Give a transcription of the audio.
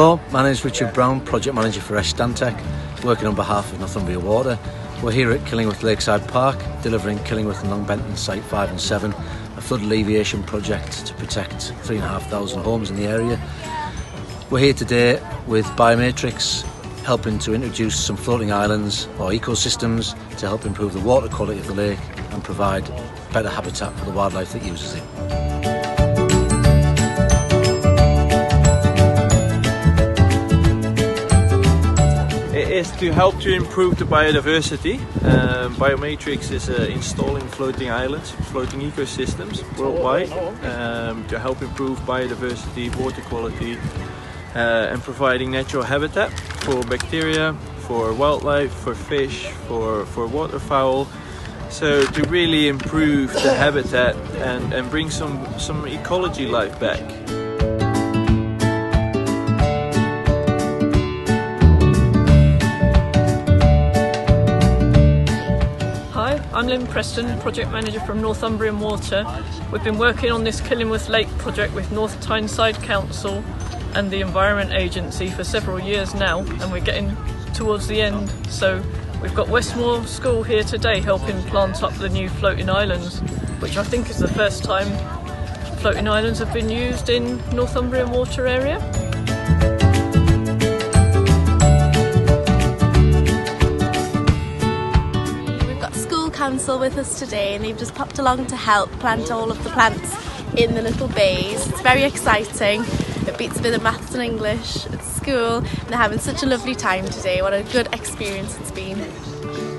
Hello, my name is Richard Brown, Project Manager for Esh Stantec, working on behalf of Northumbria Water. We're here at Killingworth Lakeside Park, delivering Killingworth and Long Benton Site 5 and 7, a flood alleviation project to protect 3,500 homes in the area. We're here today with Biomatrix, helping to introduce some floating islands or ecosystems to help improve the water quality of the lake and provide better habitat for the wildlife that uses it. Is to help to improve the biodiversity. Biomatrix is installing floating islands, floating ecosystems worldwide to help improve biodiversity, water quality and providing natural habitat for bacteria, for wildlife, for fish, for waterfowl. So to really improve the habitat and bring some ecology life back. I'm Lynn Preston, Project Manager from Northumbria Water. We've been working on this Killingworth Lake project with North Tyneside Council and the Environment Agency for several years now, and we're getting towards the end. So we've got West Moor School here today helping plant up the new floating islands, which I think is the first time floating islands have been used in Northumbria Water area. Council with us today, and they've just popped along to help plant all of the plants in the little bays. It's very exciting. It beats a bit of maths and English at school, and they're having such a lovely time today. What a good experience it's been.